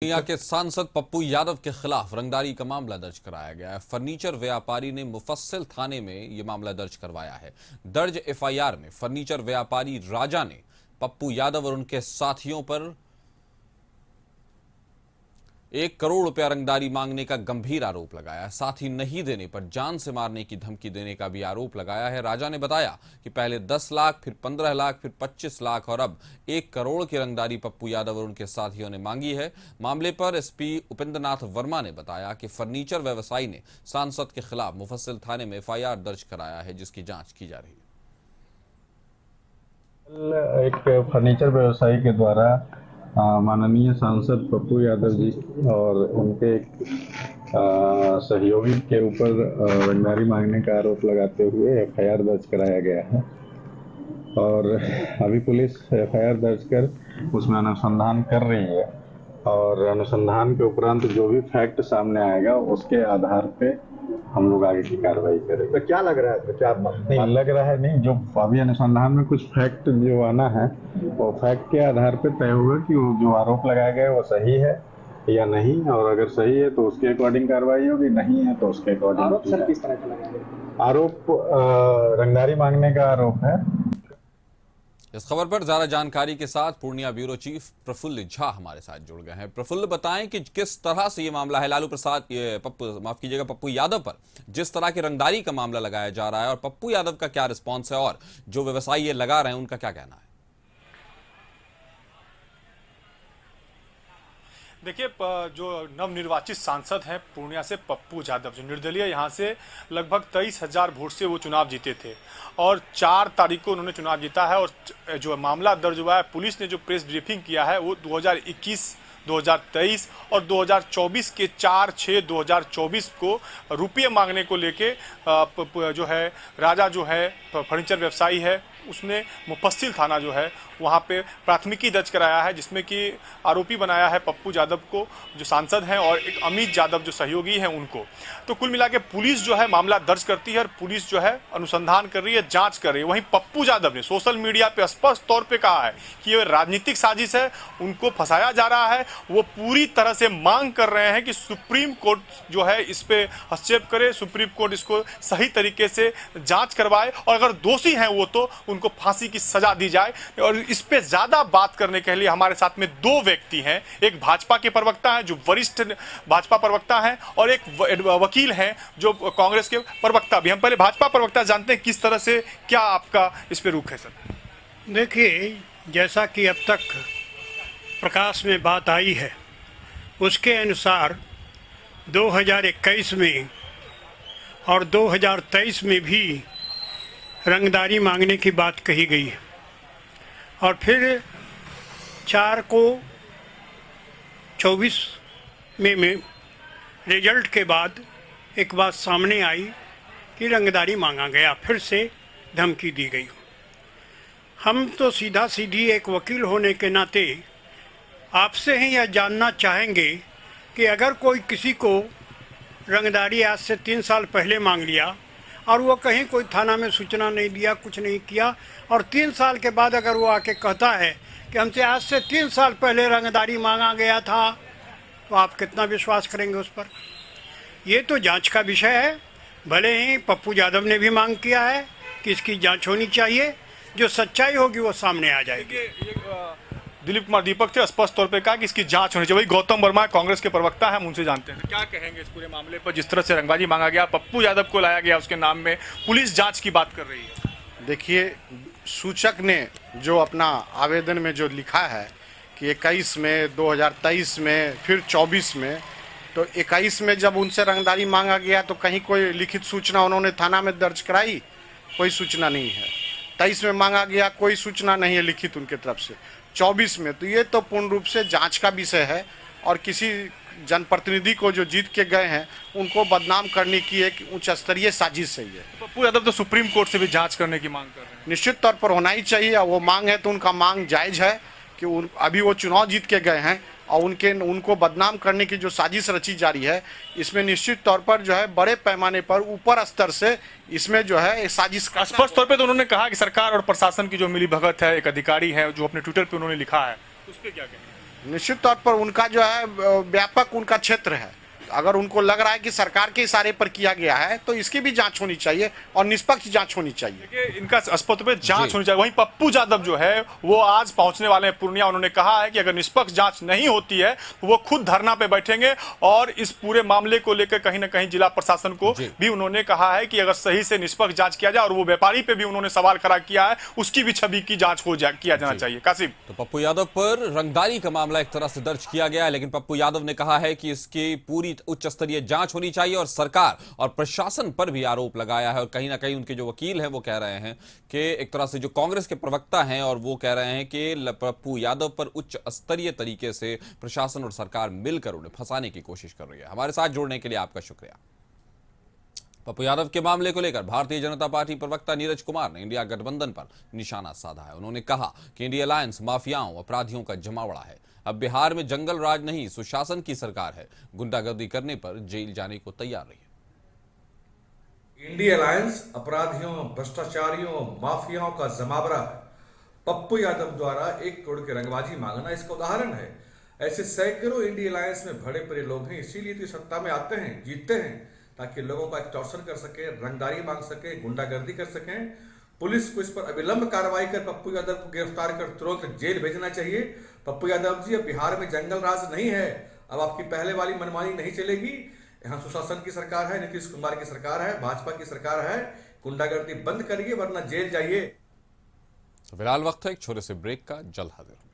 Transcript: पूर्णिया के सांसद पप्पू यादव के खिलाफ रंगदारी का मामला दर्ज कराया गया है। फर्नीचर व्यापारी ने मुफस्सिल थाने में ये मामला दर्ज करवाया है। दर्ज एफआईआर में फर्नीचर व्यापारी राजा ने पप्पू यादव और उनके साथियों पर 1 करोड़ रुपया रंगदारी मांगने का गंभीर आरोप लगाया है। साथ ही नहीं देने पर जान से मारने की धमकी देने का भी आरोप लगाया है। राजा ने बताया कि पहले 10 लाख, फिर 15 लाख, फिर 25 लाख और अब 1 करोड़ की रंगदारी पप्पू यादव और उनके साथियों ने मांगी है। मामले पर एसपी उपेंद्रनाथ वर्मा ने बताया कि फर्नीचर व्यवसायी ने सांसद के खिलाफ मुफस्सिल थाने में एफआईआर दर्ज कराया है, जिसकी जाँच की जा रही है। एक फर्नीचर व्यवसायी के द्वारा माननीय सांसद पप्पू यादव जी और उनके सहयोगी के ऊपर रंगदारी मांगने का आरोप लगाते हुए एफआईआर दर्ज कराया गया है और अभी पुलिस एफआईआर दर्ज कर उसमें अनुसंधान कर रही है और अनुसंधान के उपरांत जो भी फैक्ट सामने आएगा उसके आधार पे हम लोग आगे की कार्रवाई करेंगे। तो क्या लग रहा है, क्या नहीं लग रहा है, नहीं जो अभी अनुसंधान में कुछ फैक्ट जो आना है वो फैक्ट के आधार पर तय होगा कि वो जो आरोप लगाया गया है वो सही है या नहीं, और अगर सही है तो उसके अकॉर्डिंग कार्रवाई होगी, नहीं है तो उसके अकॉर्डिंग। आरोप सर किस तरह का लगाया? आरोप रंगदारी मांगने का आरोप है। इस खबर पर ज्यादा जानकारी के साथ पूर्णिया ब्यूरो चीफ प्रफुल्ल झा हमारे साथ जुड़ गए हैं। प्रफुल्ल, बताएं कि किस तरह से ये मामला है पप्पू यादव पर जिस तरह की रंगदारी का मामला लगाया जा रहा है, और पप्पू यादव का क्या रिस्पांस है और जो व्यवसायी ये लगा रहे हैं उनका क्या कहना है? देखिए, जो नवनिर्वाचित सांसद हैं पूर्णिया से पप्पू यादव, जो निर्दलीय यहाँ से लगभग 23,000 वोट से वो चुनाव जीते थे और 4 तारीख को उन्होंने चुनाव जीता है। और जो मामला दर्ज हुआ है, पुलिस ने जो प्रेस ब्रीफिंग किया है वो 2021, 2023 और 2024 के 4/6/2024 को रुपये मांगने को लेके जो है राजा जो है फर्नीचर व्यवसायी है उसने मुफस्सिल थाना जो है वहाँ पे प्राथमिकी दर्ज कराया है, जिसमें कि आरोपी बनाया है पप्पू यादव को जो सांसद हैं और एक अमित यादव जो सहयोगी हैं उनको। तो कुल मिला के पुलिस जो है मामला दर्ज करती है और पुलिस जो है अनुसंधान कर रही है, जांच कर रही है। वहीं पप्पू यादव ने सोशल मीडिया पे स्पष्ट तौर पे कहा है कि ये राजनीतिक साजिश है, उनको फंसाया जा रहा है। वो पूरी तरह से मांग कर रहे हैं कि सुप्रीम कोर्ट जो है इस पर हस्तक्षेप करे, सुप्रीम कोर्ट इसको सही तरीके से जाँच करवाए और अगर दोषी हैं वो तो उनको फांसी की सजा दी जाए। और इस पे ज्यादा बात करने के लिए हमारे साथ में 2 व्यक्ति हैं, एक भाजपा के प्रवक्ता हैं जो वरिष्ठ भाजपा प्रवक्ता हैं और एक वकील हैं जो कांग्रेस के प्रवक्ता भी। हम पहले भाजपा प्रवक्ता जानते हैं किस तरह से क्या आपका इस पे रुख है। सर देखिए, जैसा कि अब तक प्रकाश में बात आई है उसके अनुसार 2021 में और 2023 में भी रंगदारी मांगने की बात कही गई है और फिर 4/24 में रिजल्ट के बाद एक बात सामने आई कि रंगदारी मांगा गया, फिर से धमकी दी गई। हम तो सीधा सीधी एक वकील होने के नाते आपसे ही यह जानना चाहेंगे कि अगर कोई किसी को रंगदारी आज से 3 साल पहले मांग लिया और वो कहीं कोई थाना में सूचना नहीं दिया, कुछ नहीं किया, और 3 साल के बाद अगर वो आके कहता है कि हमसे आज से 3 साल पहले रंगदारी मांगा गया था, तो आप कितना विश्वास करेंगे उस पर? ये तो जांच का विषय है। भले ही पप्पू यादव ने भी मांग किया है कि इसकी जांच होनी चाहिए, जो सच्चाई होगी वो सामने आ जाएगी। दिलीप कुमार दीपक थे, स्पष्ट तौर पे कहा कि इसकी जांच होनी चाहिए। वही गौतम वर्मा कांग्रेस के प्रवक्ता हैं, हम उनसे जानते हैं क्या कहेंगे इस पूरे मामले पर, जिस तरह से रंगबाजी मांगा गया, पप्पू यादव को लाया गया उसके नाम में, पुलिस जांच की बात कर रही है। देखिए, सूचक ने जो अपना आवेदन में जो लिखा है कि 21 में, 2023 में, फिर 24 में, तो 21 में जब उनसे रंगदारी मांगा गया तो कहीं कोई लिखित सूचना उन्होंने थाना में दर्ज कराई, कोई सूचना नहीं है। 23 में मांगा गया, कोई सूचना नहीं है लिखित उनके तरफ से। 24 में तो ये तो पूर्ण रूप से जांच का विषय है और किसी जनप्रतिनिधि को जो जीत के गए हैं उनको बदनाम करने की एक उच्च स्तरीय साजिश है। ये पप्पू यादव तो सुप्रीम कोर्ट से भी जांच करने की मांग कर रहे हैं। निश्चित तौर पर होना ही चाहिए, और वो मांग है तो उनका मांग जायज है कि अभी वो चुनाव जीत के गए हैं और उनको बदनाम करने की जो साजिश रची जा रही है इसमें निश्चित तौर पर जो है बड़े पैमाने पर ऊपर स्तर से इसमें जो है साजिश। स्पष्ट तौर पे तो उन्होंने कहा कि सरकार और प्रशासन की जो मिलीभगत है, एक अधिकारी है जो अपने ट्विटर पे उन्होंने लिखा है, उस पर क्या कहेंगे? निश्चित तौर पर उनका जो है व्यापक उनका क्षेत्र है। अगर उनको लग रहा है कि सरकार के इशारे पर किया गया है तो इसकी भी जांच होनी चाहिए और निष्पक्ष जांच होनी चाहिए, इनका अस्पताल में जांच होनी चाहिए। वहीं पप्पू यादव जो है वो आज पहुंचने वाले हैं पूर्णिया। उन्होंने कहा है कि अगर निष्पक्ष जांच नहीं होती है तो वो खुद धरना पे बैठेंगे और इस पूरे मामले को लेकर कहीं ना कहीं जिला प्रशासन को भी उन्होंने कहा है कि अगर सही से निष्पक्ष जाँच किया जाए, और वो व्यापारी पे भी उन्होंने सवाल खड़ा किया है, उसकी भी छवि की जाँच किया जाना चाहिए। कासिम, तो पप्पू यादव पर रंगदारी का मामला एक तरह से दर्ज किया गया है, लेकिन पप्पू यादव ने कहा है कि इसकी पूरी उच्च स्तरीय जांच होनी चाहिए और सरकार और प्रशासन पर भी आरोप लगाया है। और कहीं ना कहीं उनके जो वकील हैं वो कह रहे हैं कि एक तरह से जो कांग्रेस के प्रवक्ता हैं और वो कह रहे हैं कि पप्पू यादव पर उच्च स्तरीय तरीके से प्रशासन और सरकार मिलकर उन्हें फंसाने की कोशिश कर रही है। हमारे साथ जुड़ने के लिए आपका शुक्रिया। पप्पू यादव के मामले को लेकर भारतीय जनता पार्टी प्रवक्ता नीरज कुमार ने इंडिया गठबंधन पर निशाना साधा है। उन्होंने कहा कि इंडिया अलायंस माफियाओं, अपराधियों का जमावड़ा है। अब बिहार में जंगल राज नहीं, सुशासन की सरकार है। गुंडागर्दी करने पर जेल जाने को तैयार रही है। इंडिया अलायंस अपराधियों, भ्रष्टाचारियों, माफियाओं का जमावड़ा है। पप्पू यादव द्वारा 1 करोड़ की रंगबाजी मांगना इसका उदाहरण है। ऐसे सैकड़ों इंडिया अलायंस में भरे पड़े लोग हैं, इसीलिए तो सत्ता में आते हैं, जीतते हैं, ताकि लोगों का एक्सटॉर्शन कर सके, रंगदारी मांग सके, गुंडागर्दी कर सके। पुलिस को इस पर अविलंब कार्रवाई कर पप्पू यादव को गिरफ्तार कर तुरंत जेल भेजना चाहिए। पप्पू यादव जी, अब बिहार में जंगल राज नहीं है, अब आपकी पहले वाली मनमानी नहीं चलेगी। यहाँ सुशासन की सरकार है, नीतीश कुमार की सरकार है, भाजपा की सरकार है। गुंडागर्दी बंद करिए वरना जेल जाइए। फिलहाल वक्त है एक छोटे से ब्रेक का, जल्द हाजिर।